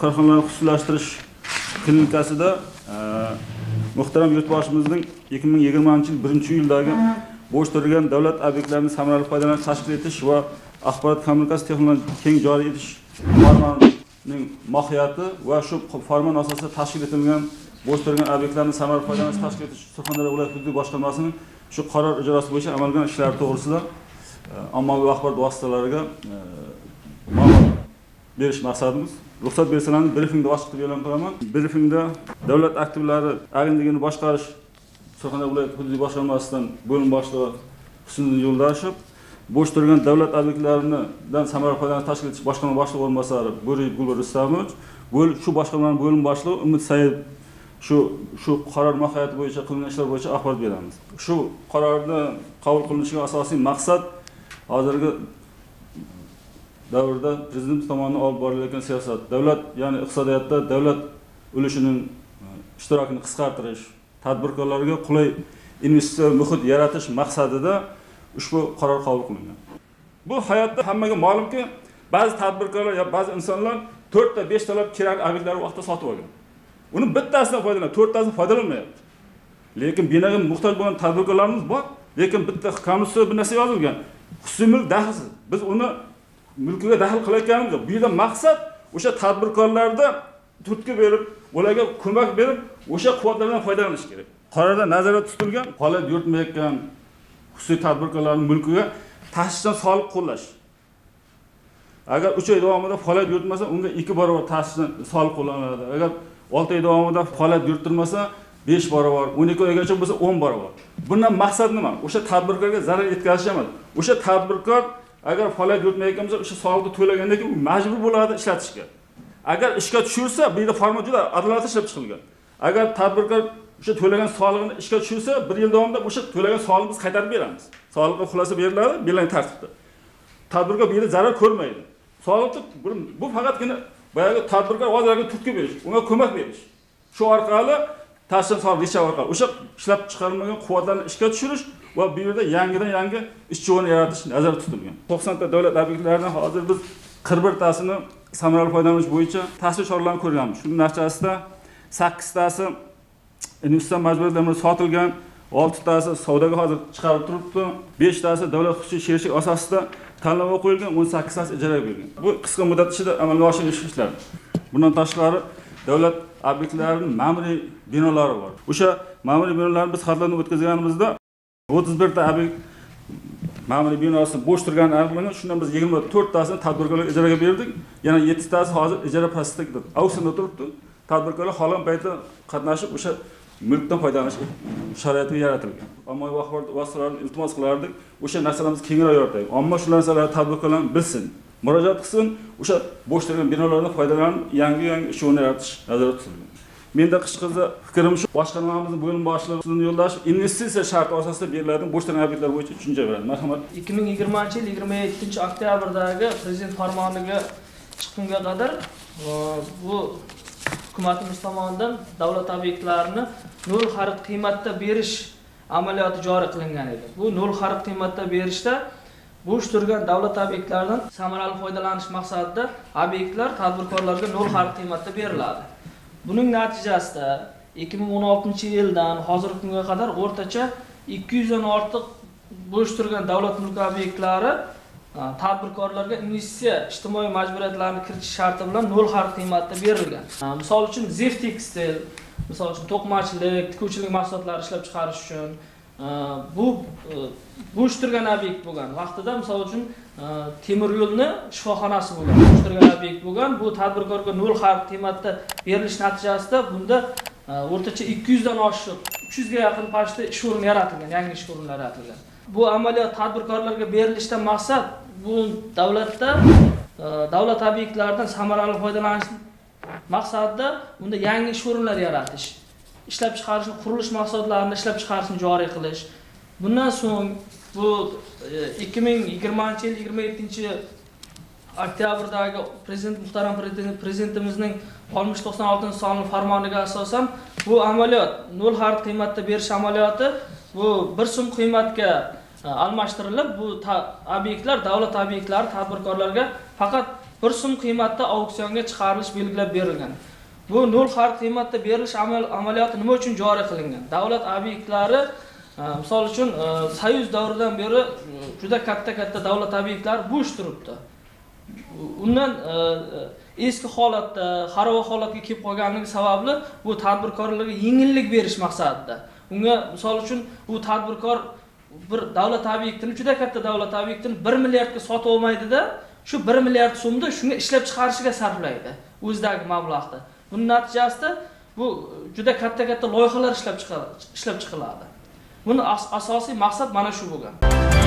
Korxonalarni xususiylashtirish klinikasida muhtaram yurtboshimizning 2020-yil 1-yildagi bo'sh turgan davlat obyektlarini samarali foydalanish tashkil etish va axborot kommunikatsiya texnologiyalarini keng joriy etish farmonining mohiyati va shu farmon asosida tashkil etilgan bo'sh turgan obyektlarni samarali foydalanish tashkil etish Surxondaryo viloyat hudud boshqarmasining shu qaror ijrosi bo'yicha amalga oshirilgan ishlar to'g'risida ommaviy axborot vositalariga ma'lumot berish maqsadimiz. Ruxsat bersangiz brifingni ochiq qilib e'lon qilaman. Brifingda Davlat aktivlari agentligini boshqarish Surxondaryo viloyat hududiy boshqarmasidan bo'lim boshlig'i Husniddin Yo'ldashev, bo'sh turgan davlat obyektlarini samarali foydalanish tashkil etish boshqarma boshlig'i o'rinbosari Bo'riyev Gulbir Rustamov, shu boshqarmaning bo'lim boshlig'i Umid Said shu qaror mohiyati bo'yicha qilingan ishlar bo'yicha axborot beramiz. Shu qarorni qabul qilinishiga asosiy maqsad hozirgi davrda prezident tomonidan olib borilayotgan siyosat, davlat ya'ni iqtisodiyotda davlat ulushining ishtirokini qisqartirish, tadbirkorlarga qulay investitsiya muhit yaratish maqsadida ushbu qaror qabul qilingan. Bu hayotda hammaga ma'lumki, ba'zi tadbirkorlar yoki ba'zi insonlar 4-5 talab kerakli obyektlarni vaqtida sotib olgan. Uni bittasidan foydalanib, 4-tasidan foydalanmayapti. Lekin binoga muhtoj bo'lgan tadbirkorlarimiz bor, lekin bitta konstitutsiya bir narsa yozilgan. Xususiy mulk daxlsiz. Biz uni mulkiga daxl qilayotganimiz yo'q. Bu yerda maqsad o'sha tadbirkorlarda turtki berib, ularga ko'mak berib, o'sha quvvatlardan foydalanish kerak. Qarorda nazarda tutilgan holat yuritmayotgan xususiy tadbirkorlarning mulkiga tashqi soliq qo'llash. Agar 3 oy davomida holat yuritmasa, unga 2 barobar tashqi soliq qo'llaniladi. Agar 6 oy davomida holat yuritilmasa 5 barobar, 12 oygacha bo'lsa 10 barobar. Bundan maqsad nima? O'sha tadbirkorga zarar yetkazish emas. O'sha tadbirkor agar faoliyat yuritmayotgan bo'lsa, o'sha soliqni to'lagandan keyin majbur bo'ladi ishlatishga. Agar ishga tushirsa, bu yerda farmonchilar adolat ishlab chiqilgan. Agar tadbirkor o'sha to'lagan soliqni ishga tushirsa, 1 yil davomida o'sha to'lagan soliqimizni qaytarib beramiz. Soliqqa xulosa beriladi, belgilangan tartibda. Tadbirkor bu yerda zarar ko'rmaydi. Soliqni bu faqatgina boyagi tadbirkor o'zlariga turtki berish, unga ko'mak berish. Shu orqali tashqi soliq reja orqali o'sha ishlab chiqarmagan quvvatlarni ishga tushirish va bu yerda yangidan yangi ishchi o'rni yaratish nazarda tutilgan. 90 ta davlat obyektlaridan hozir biz 41 tasini samarali foydalanish bo'yicha tashkil choralarini ko'rganmiz. Shuning natijasida 8 tasi investitsiya majburiyatlarida sotilgan, 6 tasi savdoga hozir chiqarib turibdi, 5 tasi davlat xususiy sheriklik asosida tanlovga qo'yilgan, 18 tasi ijaraga berilgan. Bu qisqa muddat ichida amalga oshirilishi ishlari. Bundan tashqari davlat obyektlarning ma'muriy binolari bor. O'sha ma'muriy binolarni biz xatlardan o'tkazganimizda 31 ta obyekt ma'muriy binosi bo'sh turgani aniqlangan. Shundan biz 24 tasini tadbirkorlarga ijaraga berdik. Yana 7 tasi hozir ijara protsessida auksionda turibdi. Tadbirkorlar xohlagan paytda qatnashib o'sha mulkdan foydalanish sharoiti yaratilgan. Ommaviy axborot vositalarini iltimos qilardik. O'sha narsalarimiz kengroq yoritaylik. Omma shu narsalarni tadbirkorlar bilsin, murojaat qilsin, o'sha bo'sh turgan binolardan foydalanib yangi ish o'rni yaratish nazarda tutilgan. Menda qisqacha fikrim shu, boshqarmamizning bo'lim boshlig'i Husniddin Yo'ldashev investitsiya sharti asosida beriladigan bo'sh turgan obyektlar bo'yicha tushuncha beradi. Marhamat. 2020-yil 27 oktobrdagi prezident farmoniga chiqqunga qadar bu hukumatimiz tomonidan davlat obyektlarini nol xarid qiymatda berish amaliyoti joriy qilingan edi. Bu nol xarid qiymatda berishda bo'sh turgan davlat obyektlaridan samarali foydalanish maqsadida obyektlar tadbirkorlarga nol xarid qiymatda beriladi. Buning natijasida 2016-yildan hozirgi kunga qadar o'rtacha 200 dan ortiq bo'sh turgan davlat mulki obyektlari tadbirkorlarga investitsiya ijtimoiy majburiyatlarini kiritish sharti bilan nol xarid qiymatda berilgan. Misol uchun Zef Tekstil, misol uchun to'qimachilik, tikuvchilik mahsulotlari ishlab chiqarish uchun bu bo'sh turgan obyekt bo'lgan. Vaqtida misol uchun temir yo'lni shifoxonasi bo'lgan, bo'sh turgan obyekt bo'lgan. Bu tadbirkorga nol xarid qiymatda berilish natijasida bunda o'rtacha 200 dan oshiq 300 ga yaqin pashta ish o'rni yaratilgan, yangi ish o'rinlari yaratilgan. Bu amaliyot tadbirkorlarga berilishdan maqsad bu davlatda davlat obyektlaridan samarali foydalanish maqsadida unda yangi ish o'rinlari yaratish, ishlab chiqarishni, qurilish mahsulotlarini ishlab chiqarishni joriy qilish. Bundan so'ng bu 2020-yil 27 oktyabrdagi prezidentimizning 6096-sonli farmoniga asosan bu amaliyot nol xarid qiymatda berish amaliyoti bu 1 so'm qiymatga almashtirilib, bu obyektlar davlat obyektlari tadbirkorlarga faqat bir so'm qiymatda auksionga chiqarilish belgilab berilgan. Bu 0 xar qiymatda berilish amaliyoti nima uchun joriy qilingan? Davlat obyektlari, misol uchun, Soyuz davridan beri juda katta-katta davlat obyektlari bo'sh turibdi. Undan eski holatda, xarob holatga kelib qolganligi sababli bu tadbirkorlarga yengillik berish maqsadida. Unga misol uchun u tadbirkor bir davlat obyektini, juda katta davlat obyektini 1 milliardga sotib olmaydi-da, shu 1 milliard so'mni shunga ishlab chiqarishga sarflaydi o'zidagi mablag'ni. Buning natijasida bu juda katta-katta loyihalar ishlab chiqiladi. Buni asosiy maqsad mana shu bo'lgan.